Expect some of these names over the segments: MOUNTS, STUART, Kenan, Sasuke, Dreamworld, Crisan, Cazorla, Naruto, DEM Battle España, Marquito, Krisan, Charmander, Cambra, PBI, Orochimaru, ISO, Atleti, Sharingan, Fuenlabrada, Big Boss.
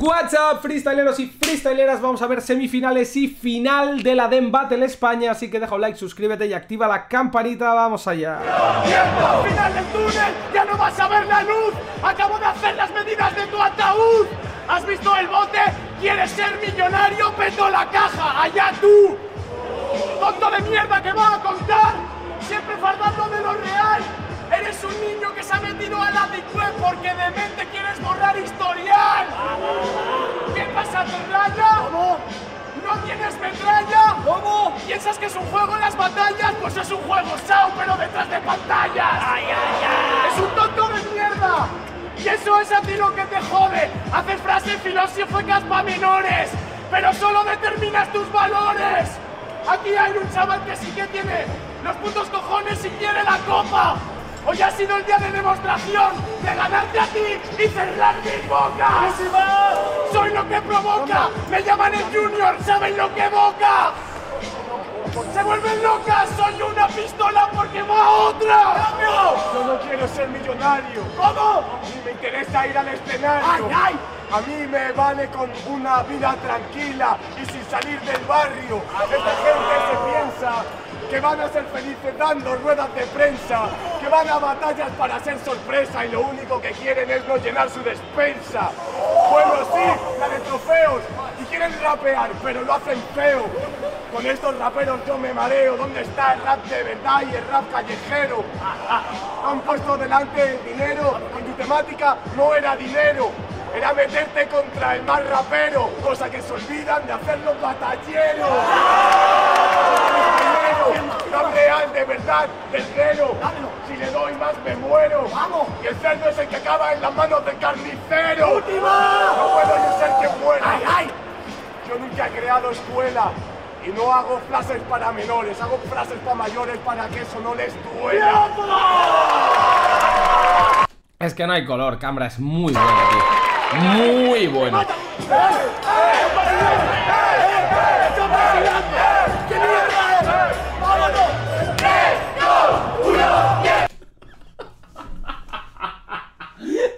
What's up, freestyleros y freestyleras. Vamos a ver semifinales y final de la DEM Battle España. Así que deja un like, suscríbete y activa la campanita. Vamos allá. ¡Tiempo! ¡Final del túnel! ¡Ya no vas a ver la luz! ¡Acabo de hacer las medidas de tu ataúd! ¿Has visto el bote? ¿Quieres ser millonario? ¡Peto la caja! ¡Allá tú! ¡Tonto de mierda que va a contar! ¡Siempre fardando de lo real! ¡Eres un niño que se ha metido a la delincuencia porque de mente quieres borrar historial! ¿Qué pasa, metralla? ¿Cómo? ¿No tienes metralla? ¿Cómo? ¿Piensas que es un juego en las batallas? Pues es un juego, Sao, pero detrás de pantallas. ¡Ay, ay, ay! ¡Es un tonto de mierda! Y eso es a ti lo que te jode. Haces frases filosóficas pa' menores, pero solo determinas tus valores. Aquí hay un chaval que sí que tiene los putos cojones y quiere la copa. Hoy ha sido el día de demostración de ganarte a ti y cerrar mis bocas. Soy lo que provoca, me llaman el Junior, saben lo que evoca. Se vuelven locas, soy una pistola porque va otra. ¡Cambio! Yo no quiero ser millonario. ¿Cómo? Ni me interesa ir al escenario. ¡Ay, ay! A mí me vale con una vida tranquila y sin salir del barrio. Esta gente se piensa que van a ser felices dando ruedas de prensa, que van a batallas para ser sorpresa y lo único que quieren es no llenar su despensa. Bueno, sí, la de trofeos, y quieren rapear, pero lo hacen feo. Con estos raperos yo me mareo. ¿Dónde está el rap de verdad y el rap callejero? Han puesto delante el dinero, en tu temática no era dinero. Era meterte contra el mal rapero, cosa que se olvidan de hacer los batalleros. Tan real, de verdad, del cero. Si le doy más me muero. ¡Vamos! Y el cerdo es el que acaba en las manos del carnicero. ¡Última! No puedo yo ser que muera. ¡Ay, ay! Yo nunca he creado escuela y no hago frases para menores, hago frases para mayores para que eso no les duela. Es que no hay color, Cambra es muy bueno, tío. Muy bueno.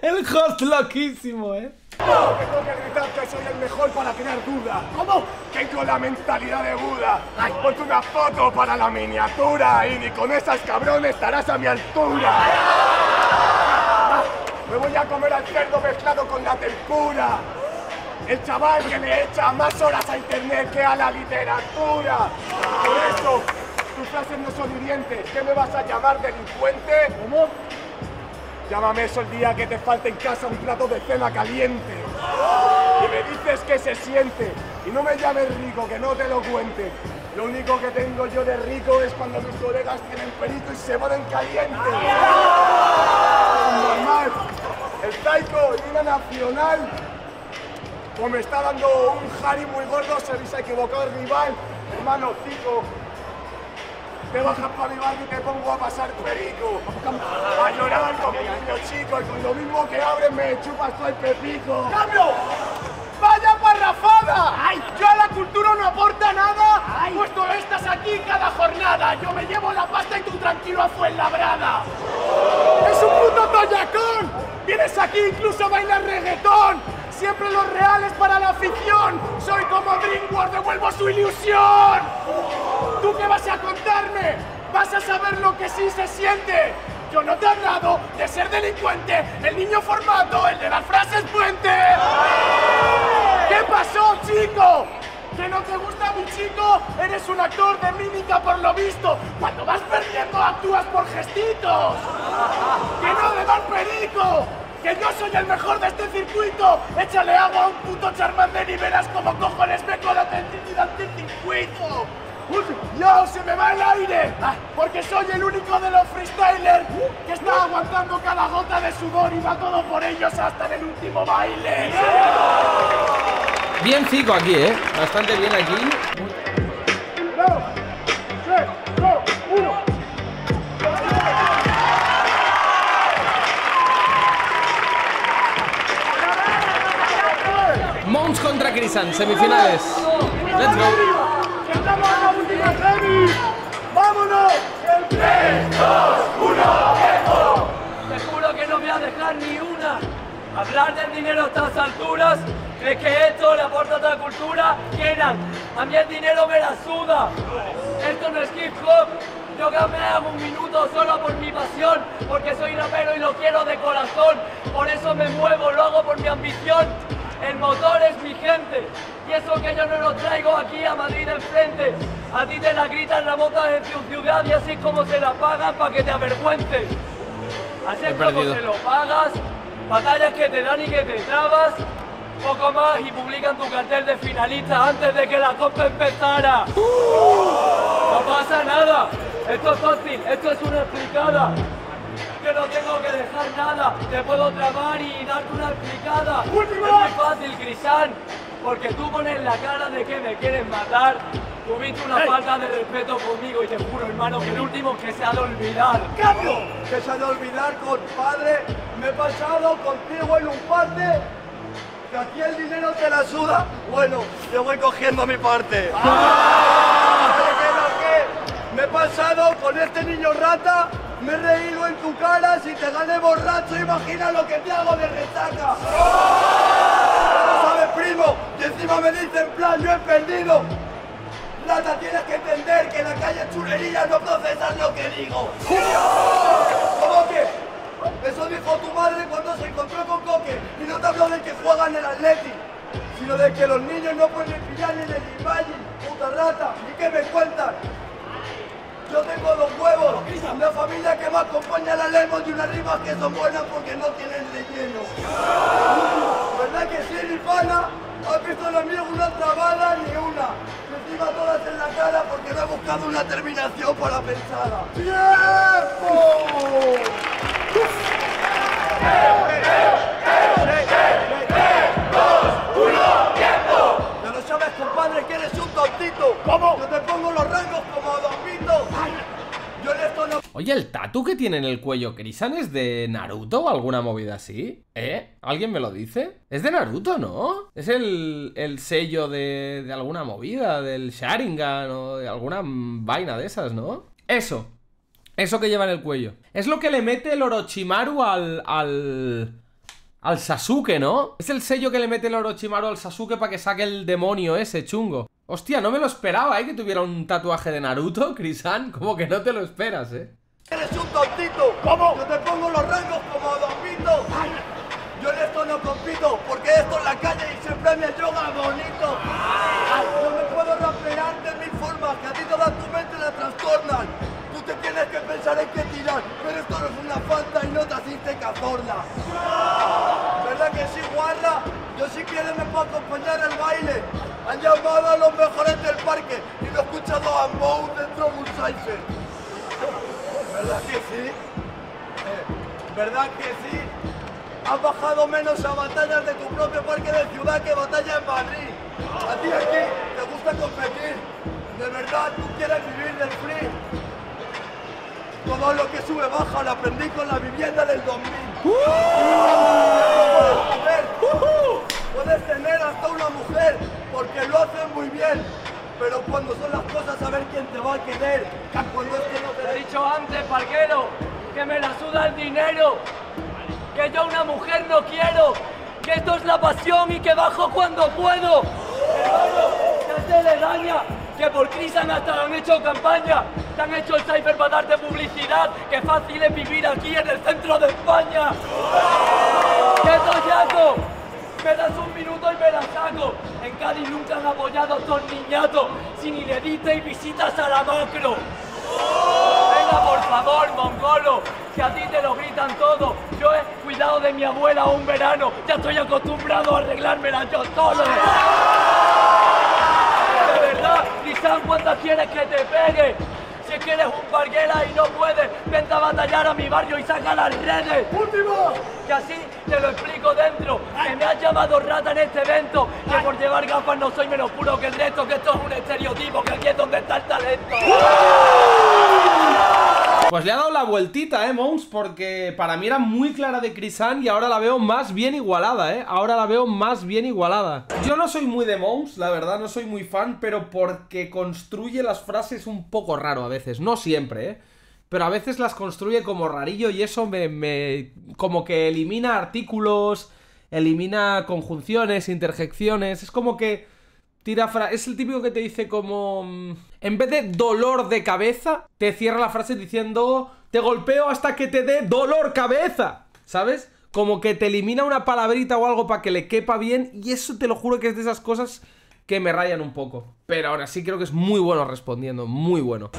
El host loquísimo, ¿eh? No, que tengo que gritar que soy el mejor para crear duda. ¿Cómo? Que con la mentalidad de Buda. Ay, ponte una foto para la miniatura y ni con esas cabrones estarás a mi altura. Me voy a comer al cerdo mezclado con la tempura. El chaval que le echa más horas a internet que a la literatura. Por eso, tus frases no son hirientes. ¿Qué me vas a llamar, delincuente? ¿Cómo? Llámame eso el día que te falte en casa un plato de cena caliente. Y me dices que se siente. Y no me llames rico, que no te lo cuente. Lo único que tengo yo de rico es cuando mis colegas tienen perito y se ponen calientes. Normal. El taiko en una nacional, pues me está dando un jari muy gordo, se habéis equivocado el rival. Hermano, chico. Te bajas para mi barrio y te pongo a pasar perico. A llorar con mi niño chico y con lo mismo que abres me chupas todo el pepico. ¡Cambio! ¡Vaya parrafada! ¡Ay! Yo a la cultura no aporta nada. ¡Ay! Puesto estas aquí cada jornada. Yo me llevo la pasta y tú tranquilo a Fuenlabrada. ¡Es un puto toyacón! Vienes aquí incluso bailas reggaetón. Siempre los reales para la afición. Soy como Dreamworld, devuelvo su ilusión. ¿Tú qué vas a contarme? Vas a saber lo que sí se siente. Yo no te he hablado de ser delincuente, el niño formato, el de las frases puente. ¿Qué pasó, chico? ¿Que no te gusta mi chico? Eres un actor de mímica por lo visto. Cuando vas perdiendo actúas por gestitos. ¡Que no le das perico! ¡Que yo soy el mejor de este circuito! ¡Échale agua a un puto Charmander y verás como cojones me con la autenticidad del circuito! ¡Yo, se me va el aire! Porque soy el único de los freestylers que está aguantando cada gota de sudor y va todo por ellos hasta en el último baile. Bien fico aquí, ¿eh? Bastante bien aquí. 2, 3, 2, 1. Mounts contra Crisan, semifinales. Let's go. ¡Vámonos! ¡En 3, 2, 1, esto! arreglar ni una. Hablar del dinero a estas alturas, ¿crees que esto le aporta a otra cultura? Kenan, a mí el dinero me la suda. Esto no es hip hop. Yo hago un minuto solo por mi pasión, porque soy rapero y lo quiero de corazón. Por eso me muevo, lo hago por mi ambición. El motor es mi gente, y eso que yo no lo traigo aquí a Madrid enfrente. A ti te la gritan la mota en tu ciudad y así es como se la pagan para que te avergüences. Así es como se lo pagas, batallas que te dan y que te trabas. Poco más y publican tu cartel de finalista antes de que la copa empezara. No pasa nada. Esto es fácil, esto es una explicada. Que no tengo que dejar nada, te puedo trabar y darte una explicada. ¡Última! Es muy fácil, Crisán, porque tú pones la cara de que me quieres matar. Tuviste una falta de respeto conmigo y te juro, hermano, que el último que se ha de olvidar. ¡Cambio! Que se ha de olvidar, compadre. Me he pasado contigo en un parte. Que aquí el dinero te la suda. Bueno, yo voy cogiendo mi parte. Me he pasado con este niño rata, me he reído en tu cara, si te gané borracho, imagina lo que te hago de retaca. ¡Oh! No sabes, primo, y encima me dice en plan, yo he perdido. Rata, tienes que entender que en la calle chulería no procesas lo que digo. ¡Oh! ¿Cómo que? Eso dijo tu madre cuando se encontró con Coque, y no te habló de que juegan el Atleti, sino de que los niños no pueden pillar ni el Imagi, puta rata, ¿y qué me cuentas? Yo tengo los huevos, una familia que me acompaña a la lengua y unas rimas que son buenas porque no tienen relleno. ¿Verdad que sí, mi pana? ¿Has visto lo mío? Una trabada ni una. Me encima todas en la cara porque no he buscado una terminación para pensarla. ¡Tiempo! Compadre, que eres un tontito. ¿Cómo? Yo te pongo los rangos como dos. Yo en esto no... Oye, el tatu que tiene en el cuello Krisan es de Naruto o alguna movida así. ¿Alguien me lo dice? Es de Naruto, ¿no? Es el sello de alguna movida, del Sharingan o de alguna vaina de esas, ¿no? Eso. Eso que lleva en el cuello. Es lo que le mete el Orochimaru al Sasuke, ¿no? Es el sello que le mete el Orochimaru al Sasuke para que saque el demonio ese chungo. Hostia, no me lo esperaba, que tuviera un tatuaje de Naruto, Krisan. Como que no te lo esperas, Eres un tontito. ¿Cómo? Yo te pongo los rangos como dos pitos. Yo en esto no compito, porque esto es la calle y siempre me droga bonito. No me puedo rapear de mil formas, que a ti toda tu mente la trastornan. Tú te tienes que pensar en qué tirar, pero esto no es una falta y no te asiste cazorla. ¿Verdad que sí, guarda? Yo si quieres me puedo acompañar al baile. Han llamado a los mejores del parque y lo he escuchado a MOUNTS dentro de un Sizer. ¿Verdad que sí? ¿Verdad que sí? Has bajado menos a batallas de tu propio parque de ciudad que batalla en Madrid. A ti aquí te gusta competir. De verdad, tú quieres vivir del free. Todo lo que sube baja lo aprendí con la vivienda del 2000. Puedes tener hasta una mujer, porque lo hacen muy bien. Pero cuando son las cosas, a ver quién te va a querer. Cuando es que no te he dicho antes, parquero, que me la suda el dinero. Que yo una mujer no quiero. Que esto es la pasión y que bajo cuando puedo. Hermano, que se le daña. Que por Krisan hasta han hecho campaña, te han hecho el cyber para darte publicidad, que fácil es vivir aquí en el centro de España. ¡Qué tollazo! Me das un minuto y me la saco. En Cádiz nunca han apoyado a estos niñatos, sin inédita y visitas a la macro. Venga, por favor, mongolo, que a ti te lo gritan todo. Yo he cuidado de mi abuela un verano, ya estoy acostumbrado a arreglármela yo solo. Krisan, ¿cuántas quieres que te pegue? Si quieres un parguera y no puedes, vente a batallar a mi barrio y saca las redes. ¡Último! Que así te lo explico dentro. Que me has llamado rata en este evento. Que por llevar gafas no soy menos puro que el resto. Que esto es un estereotipo, que aquí es donde está el talento. Pues le ha dado la vueltita, Mounts, porque para mí era muy clara de Krisan y ahora la veo más bien igualada, ahora la veo más bien igualada. Yo no soy muy de Mounts, la verdad, no soy muy fan, pero porque construye las frases un poco raro a veces, no siempre, pero a veces las construye como rarillo y eso me como que elimina artículos, elimina conjunciones, interjecciones, es como que tira frases. Es el típico que te dice como... En vez de dolor de cabeza, te cierra la frase diciendo te golpeo hasta que te dé dolor cabeza, ¿sabes? Como que te elimina una palabrita o algo para que le quepa bien, y eso te lo juro que es de esas cosas que me rayan un poco. Pero ahora sí creo que es muy bueno respondiendo, muy bueno.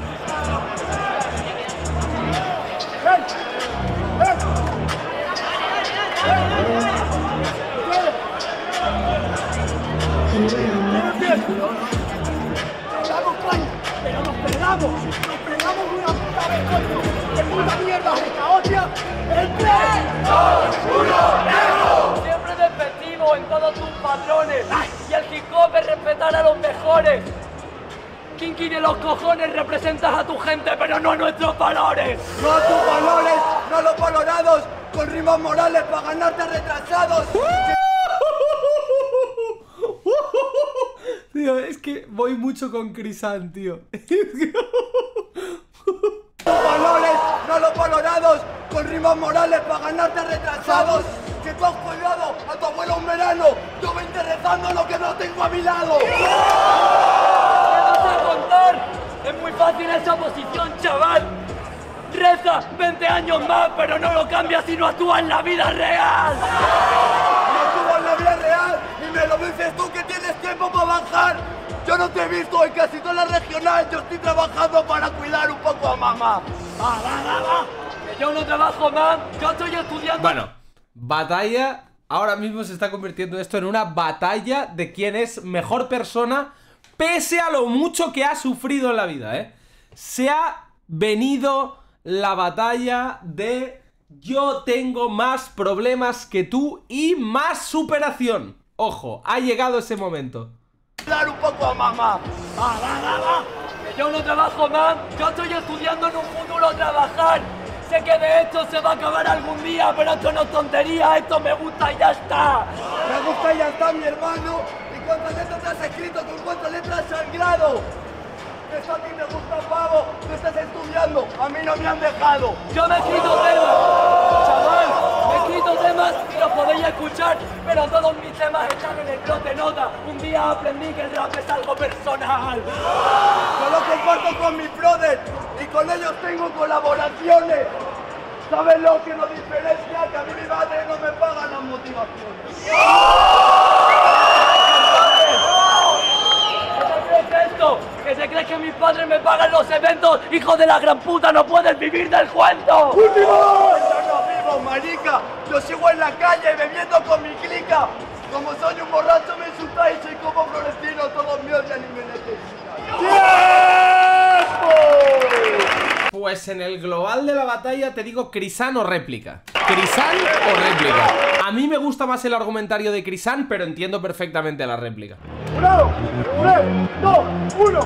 Siempre despectivo en todos tus patrones. Y el Kiko de respetar a los mejores. Kinky de los cojones, representas a tu gente, pero no a nuestros valores. No a tus valores, no a los valorados. Con rimas morales para ganarte retrasados. Tío, es que voy mucho con Crisan, tío. Valores, no los valorados, con rimas morales para ganarte retrasados. Que tú has colgado a tu abuelo un verano, yo me interesando lo que no tengo a mi lado. ¿Qué vas a contar? Es muy fácil esa posición, chaval. Reza 20 años más, pero no lo cambias si no actúas en la vida real. No actúas en la vida real y me lo dices tú que tienes tiempo para bajar. Yo no te he visto en casi toda la regional, yo estoy trabajando para cuidar un poco a mamá. Va. Que yo no trabajo más, yo estoy estudiando. Bueno, batalla. Ahora mismo se está convirtiendo esto en una batalla de quién es mejor persona, pese a lo mucho que ha sufrido en la vida, ¿eh? Se ha venido la batalla de yo tengo más problemas que tú y más superación. Ojo, ha llegado ese momento. Un poco a mamá. Va. Que yo no trabajo más, yo estoy estudiando en un futuro trabajar. Sé que de esto se va a acabar algún día, pero esto no es tontería, esto me gusta y ya está. Me gusta y ya está, mi hermano. ¿Y cuántas letras te has escrito? ¿Con cuántas letras al grado? Eso a ti te gusta, pavo. Tú estás estudiando, a mí no me han dejado. Yo me he escrito temas, chaval. He escrito temas y los podéis escuchar, pero todos mis temas están en el blog de nota. Un día aprendí que el rap es algo personal. Yo lo comparto con mis brothers y con ellos tengo colaboraciones. ¿Sabes lo que nos diferencia? Que a mí mi madre no me paga las motivaciones. ¿Qué te crees esto? ¿Que te crees que mis padres me pagan los eventos? ¡Hijo de la gran puta, no puedes vivir del cuento! ¡Último! Marica, yo sigo en la calle bebiendo con mi clica. Como soy un borracho me insultáis, soy como Florentino, todos míos ya ni me necesitan. ¡Tiempo! Pues en el global de la batalla te digo Crisan o réplica. Crisan o réplica. A mí me gusta más el argumentario de Crisan, pero entiendo perfectamente la réplica. ¡Uno! ¡3, 2, 1!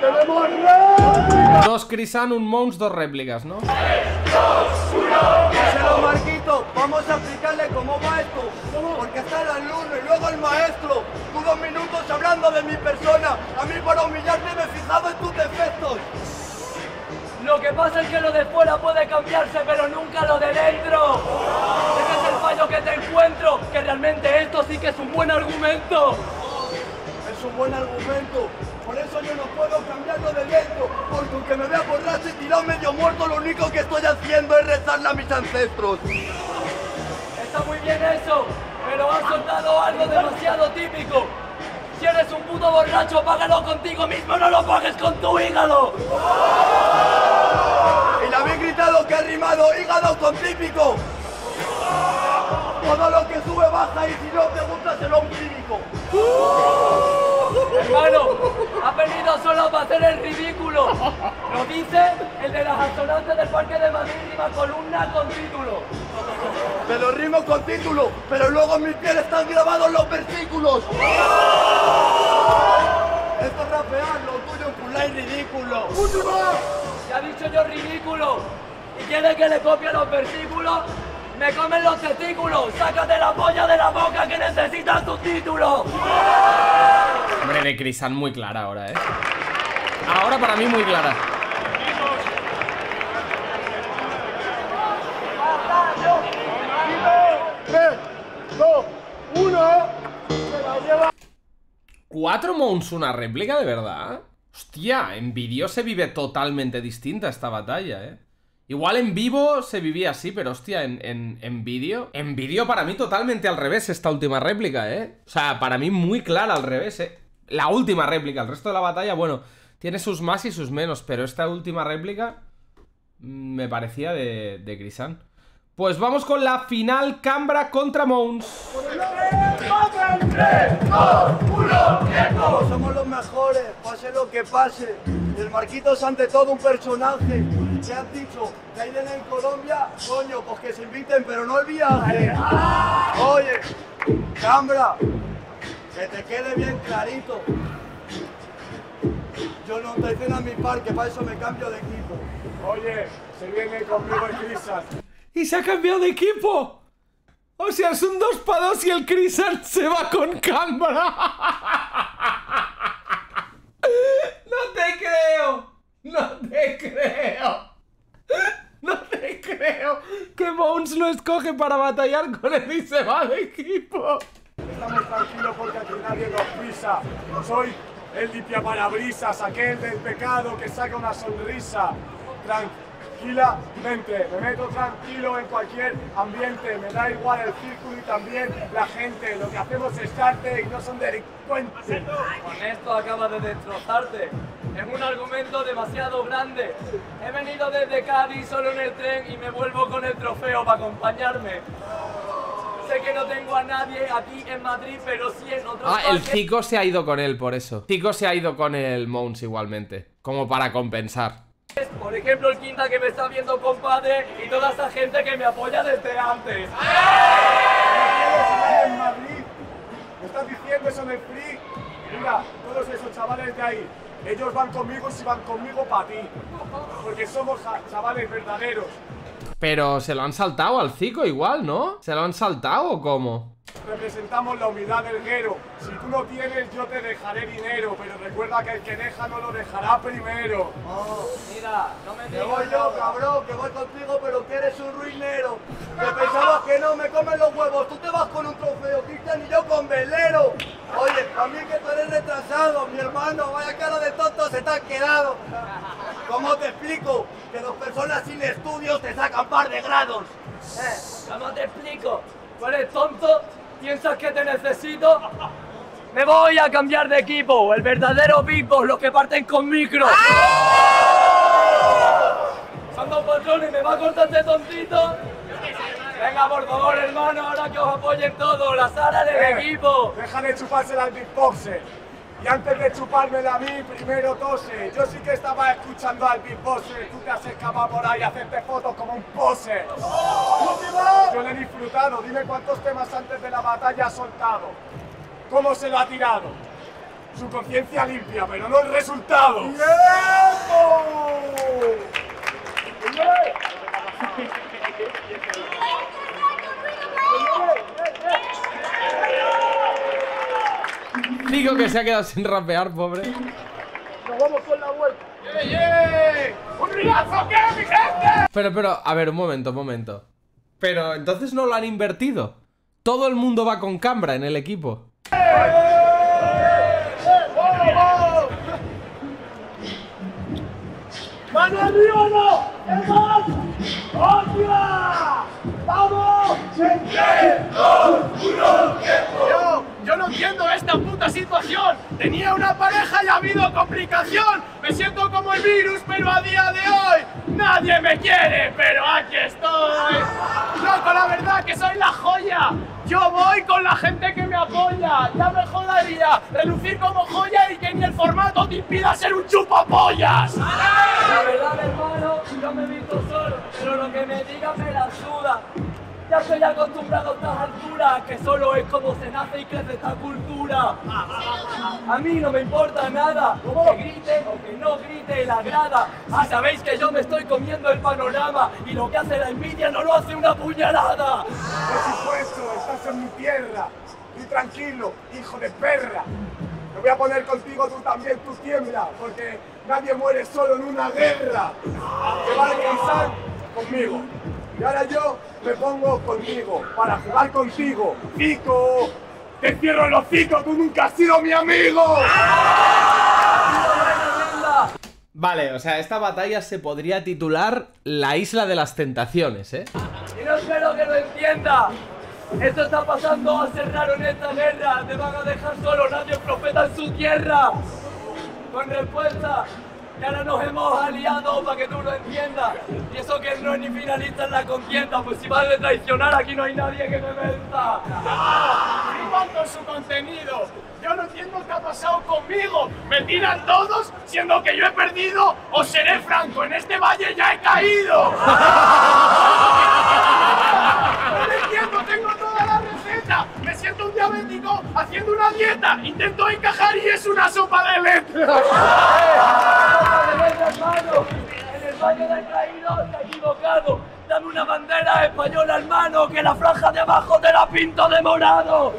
¡Tenemos réplica! 2 Crisan, un Mounts, 2 réplicas, ¿no? Díselo, Marquito, vamos a explicarle cómo va esto. Porque está el alumno y luego el maestro. Tú 2 minutos hablando de mi persona. A mí para humillarte me he fijado en tus defectos. Lo que pasa es que lo de fuera puede cambiarse, pero nunca lo de dentro. Ese es el fallo que te encuentro. Que realmente esto sí que es un buen argumento. Es un buen argumento. Por eso yo no puedo cambiarlo de dentro, porque aunque me vea borracho y tirado medio muerto, lo único que estoy haciendo es rezarle a mis ancestros. Está muy bien eso, pero has soltado algo demasiado típico. Si eres un puto borracho, págalo contigo mismo, no lo pagues con tu hígado. Y le habéis gritado que he rimado hígado con típico. Todo lo que sube baja y si no te gusta será un clínico. Hermano, ha venido solo para hacer el ridículo. Lo dice el de las asonantes del Parque de Madrid, rima columna con título. Te lo rimo con título, pero luego en mi piel están grabados los versículos. Esto es rapear, lo tuyo culá y ridículo. ¡Último! Ya ha dicho yo ridículo. ¿Y quiere que le copie los versículos? ¡Me comen los testículos! ¡Sácate la polla de la boca que necesitas tu título! Hombre, de Crisan muy clara ahora, ¿eh? Ahora para mí muy clara. 4 Mounts, una réplica, de verdad. Hostia, en vídeo se vive totalmente distinta esta batalla, eh. Igual en vivo se vivía así, pero hostia, en vídeo... En vídeo para mí totalmente al revés esta última réplica, eh. O sea, para mí muy clara al revés, eh. La última réplica, el resto de la batalla, bueno, tiene sus más y sus menos, pero esta última réplica me parecía de Crisan. Pues vamos con la final, Cambra contra Mounts. 3, 2, 1, ¡quieto! Somos los mejores, pase lo que pase. El Marquito es ante todo un personaje. Se han dicho que hay en Colombia, coño, pues que se inviten, pero no el viaje. Oye, Cambra, que te quede bien clarito. Yo no traiciono a mi parque, para eso me cambio de equipo. Oye, se viene conmigo el Crisan. ¡Y se ha cambiado de equipo! O sea, es un 2-2 y el Crisan se va con Cambra. ¡No te creo! ¡No te creo! ¡No te creo! Que Mounts lo escoge para batallar con él y se va de equipo. Estamos tranquilos porque aquí nadie nos pisa. Soy el limpiaparabrisas, aquel del pecado que saca una sonrisa. Tranquilamente, me meto tranquilo en cualquier ambiente, me da igual el círculo y también la gente. Lo que hacemos es arte y no son delincuentes. Con esto acabas de destrozarte. Es un argumento demasiado grande. He venido desde Cádiz solo en el tren y me vuelvo con el trofeo para acompañarme. Sé que no tengo a nadie aquí en Madrid, pero sí en otro... Ah, el Chico se ha ido con él por eso. Chico se ha ido con el Mounts igualmente, como para compensar. Por ejemplo, el Quinta que me está viendo, compadre, y toda esa gente que me apoya desde antes. ¡Ah! En Madrid, me estás diciendo eso del free. Mira, todos esos chavales de ahí, ellos van conmigo si van conmigo para ti. Porque somos chavales verdaderos. Pero se lo han saltado al Zico igual, ¿no? ¿Se lo han saltado o cómo? Representamos la humildad del guero. Si tú no tienes, yo te dejaré dinero. Pero recuerda que el que deja no lo dejará primero. Oh. Mira, no me digas. Voy yo, cabrón, que voy contigo, pero que eres un ruinero. Te pensabas que no, me comen los huevos. Tú te vas con un trofeo, Cristian, y yo con velero. Oye, también que tú eres retrasado, mi hermano. Vaya cara de tonto se te ha quedado. ¿Cómo te explico que dos personas sin estudios te sacan par de grados? ¿Cómo te explico? ¿Tú eres tonto? ¿Piensas que te necesito? Me voy a cambiar de equipo. El verdadero Big Boss, los que parten con micro. ¡Ah! Son dos patrones, me va a cortar este tontito. Venga, por favor, hermano, ahora que os apoyen todos, la sala del equipo. Deja de chuparse las Big Boxes. Y antes de chupármela a mí, primero tose. Yo sí que estaba escuchando al Big Boss. Tú te has escapado por ahí a hacerte fotos como un pose. ¡Oh! Yo le he disfrutado. Dime cuántos temas antes de la batalla ha soltado. ¿Cómo se lo ha tirado? Su conciencia limpia, pero no el resultado. Digo que se ha quedado sin rapear, pobre. Nos vamos con la vuelta. Yeah, yeah. ¡Un riazo, qué, mi gente! Pero, a ver, un momento. Pero entonces no lo han invertido. Todo el mundo va con Cambra en el equipo. ¡Mano de uno! ¡Es más! ¡Hostia! ¡Vamos! ¡3, 2, 1, quieto! Yo no entiendo esta puta situación. Tenía una pareja y ha habido complicación. Me siento como el virus, pero a día de hoy nadie me quiere, pero aquí estoy. Loco, la verdad que soy la joya. Yo voy con la gente que me apoya. Ya me jodaría relucir como joya y que ni el formato te impida ser un chupapollas. La verdad, hermano, yo me he visto solo, pero lo que me digas me la suda. Ya estoy acostumbrado a estas alturas, que solo es como se nace y crece esta cultura. A mí no me importa nada, que grite o que no grite la grada. Ah, sabéis que yo me estoy comiendo el panorama y lo que hace la envidia no lo hace una puñalada. Por supuesto, estás en mi tierra. Y tranquilo, hijo de perra. Me voy a poner contigo, tú también, tú tiembla, porque nadie muere solo en una guerra. Te va a alcanzar conmigo. Y ahora yo me pongo conmigo, para jugar contigo, Pico. ¡Te cierro el hocico! ¡Tú nunca has sido mi amigo! Vale, o sea, esta batalla se podría titular La Isla de las Tentaciones, ¿eh? Y no espero que lo entienda. Esto está pasando, va a ser raro en esta guerra. Te van a dejar solo, nadie es profeta en su tierra. Con respuesta. Y ahora nos hemos aliado para que tú lo entiendas. Y eso que no es ni finalista en la contienda. Pues si vas a traicionar, aquí no hay nadie que me venza. En cuanto a su contenido, yo no entiendo qué ha pasado conmigo. Me tiran todos, siendo que yo he perdido. O seré franco, en este valle ya he caído. No lo entiendo, tengo toda la receta. Me siento un diabético haciendo una dieta. Intento encajar y es una sopa de letras. Hermano, en el baño del traído está equivocado. Dame una bandera española, hermano, que la franja de abajo te la pinto de morado.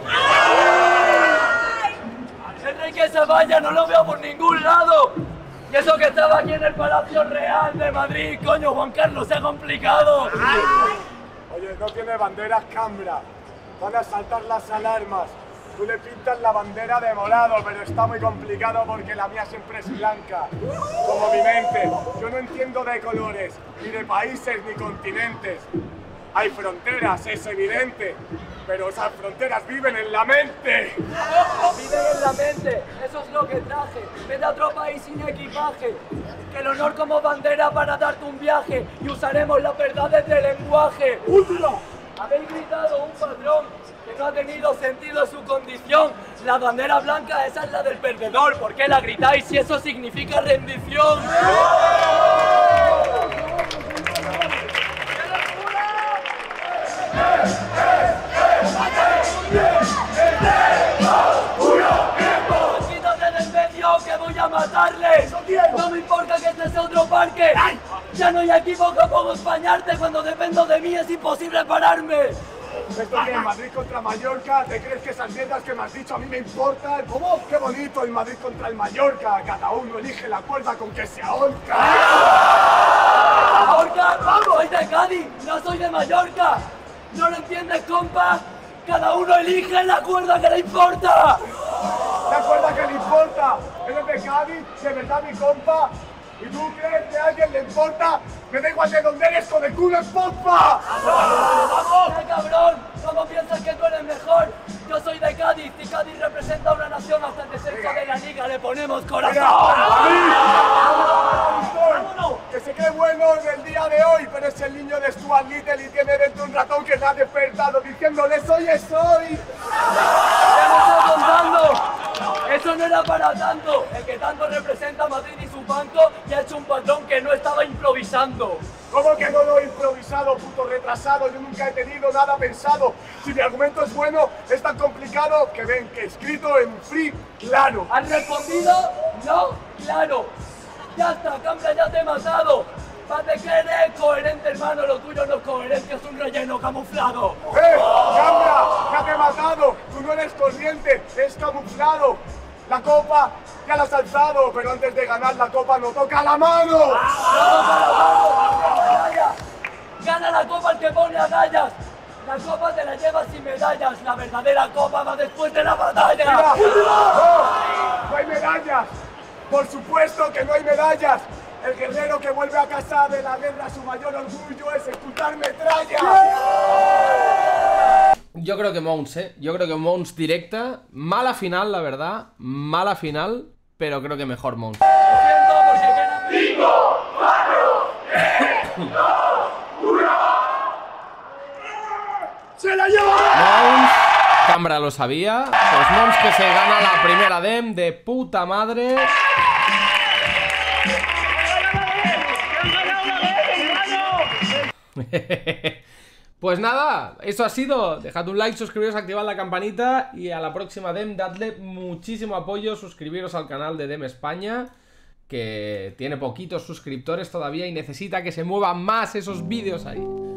El rey que se vaya no lo veo por ningún lado. Y eso que estaba aquí en el Palacio Real de Madrid, coño, Juan Carlos, se ha complicado. Oye, no tiene banderas Cambra. Van a saltar las alarmas. Tú le pintas la bandera de morado, pero está muy complicado porque la mía siempre es blanca. Como mi mente, yo no entiendo de colores, ni de países, ni continentes. Hay fronteras, es evidente, pero esas fronteras viven en la mente. Viven en la mente, eso es lo que traje. Vete a otro país sin equipaje. Que el honor como bandera para darte un viaje y usaremos las verdades del lenguaje. ¡Última! Habéis gritado un patrón que no ha tenido sentido su condición. La bandera blanca, esa es la del perdedor. ¿Por qué la gritáis si eso significa rendición? ¡Quítate del medio que voy a matarle! No me importa que este sea otro parque. Ya no hay equivoco como españarte, cuando dependo de mí es imposible pararme. Esto que en Madrid contra Mallorca, ¿te crees que esas mierdas que me has dicho a mí me importan? ¿Cómo? ¡Qué bonito el Madrid contra el Mallorca! Cada uno elige la cuerda con que se ahorca. ¡Ahorca! ¡Vamos! Soy de Cádiz, no soy de Mallorca. ¿No lo entiendes, compa? Cada uno elige la cuerda que le importa. La cuerda que le importa. ¿Eres de Cádiz? ¿De verdad, mi compa? ¿Y tú crees que a alguien le importa? ¡Me da igual de dónde eres, con el culo en pompa! ¡Vamos! ¡Qué cabrón! ¿Cómo piensas que tú eres mejor? Yo soy de Cádiz y Cádiz representa a una nación bastante cerca de la liga. ¡Le ponemos corazón! ¡Vámonos! Que se cree bueno en el día de hoy, pero es el niño de Stuart Little y tiene dentro un ratón que se ha despertado diciéndole ¡soy, es hoy! ¡Qué me estás contando! Eso no era para tanto. El que tanto representa a Madrid y su banco ya ha hecho un patrón que no estaba improvisando. ¿Cómo que no lo he improvisado, puto retrasado? Yo nunca he tenido nada pensado. Si mi argumento es bueno, es tan complicado que ven que escrito en free, claro. ¿Han respondido? No, claro. Ya está, Cambra, ya te he matado. Pate que eres coherente, hermano, lo tuyo no es coherente, es un relleno camuflado. ¡Cambra! ¡Ya te he matado! Tú no eres corriente, es camuflado. La copa ya la has alzado, pero antes de ganar la copa no toca la mano. Gana la copa el que pone agallas. La copa te la llevas sin medallas. La verdadera copa va después de la batalla. Mira, no hay medallas. Por supuesto que no hay medallas. El guerrero que vuelve a casa de la guerra, su mayor orgullo es escuchar metralla. Yo creo que MOUNTS, yo creo que MOUNTS directa. Mala final, la verdad. Mala final, pero creo que mejor MOUNTS. ¡Se la lleva! MOUNTS, Cambra lo sabía. Pues MOUNTS que se gana la primera DEM de puta madre. Pues nada, eso ha sido. Dejad un like, suscribiros, activad la campanita y a la próxima DEM dadle muchísimo apoyo, suscribiros al canal de DEM España, que tiene poquitos suscriptores todavía y necesita que se muevan más esos vídeos ahí.